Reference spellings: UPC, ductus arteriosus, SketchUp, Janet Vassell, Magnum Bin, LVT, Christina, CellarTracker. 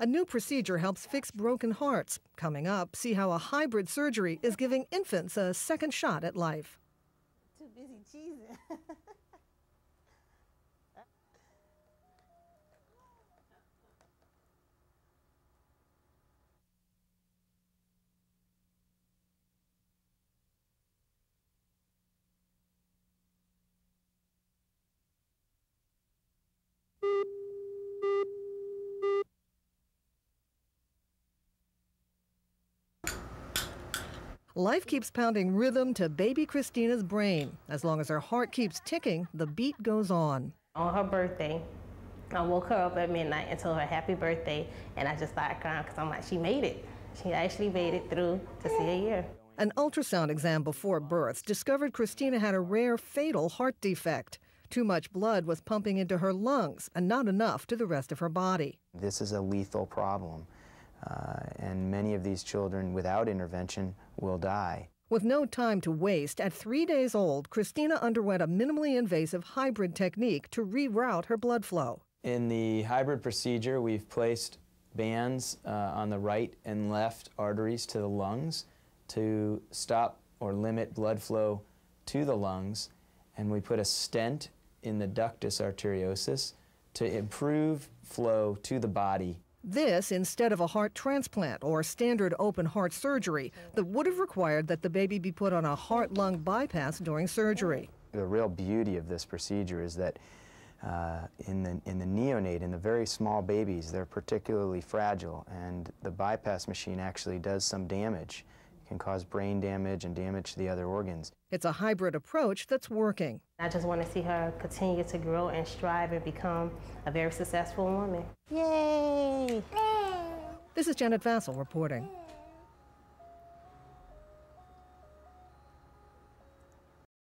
A new procedure helps fix broken hearts. Coming up, see how a hybrid surgery is giving infants a second shot at life. Too busy cheesing. Life keeps pounding rhythm to baby Christina's brain. As long as her heart keeps ticking, the beat goes on. On her birthday, I woke her up at midnight and told her happy birthday, and I just started crying because I'm like, she made it. She actually made it through to see a year. An ultrasound exam before birth discovered Christina had a rare fatal heart defect. Too much blood was pumping into her lungs and not enough to the rest of her body. This is a lethal problem. And many of these children without intervention will die. With no time to waste, at 3 days old, Christina underwent a minimally invasive hybrid technique to reroute her blood flow. In the hybrid procedure, we've placed bands on the right and left arteries to the lungs to stop or limit blood flow to the lungs, and we put a stent in the ductus arteriosus to improve flow to the body. This instead of a heart transplant or standard open heart surgery that would have required that the baby be put on a heart-lung bypass during surgery. The real beauty of this procedure is that in the neonate, in the very small babies, they're particularly fragile, and the bypass machine actually does some damage. It can cause brain damage and damage to the other organs. It's a hybrid approach that's working. I just want to see her continue to grow and strive and become a very successful woman. Yay! This is Janet Vassell reporting.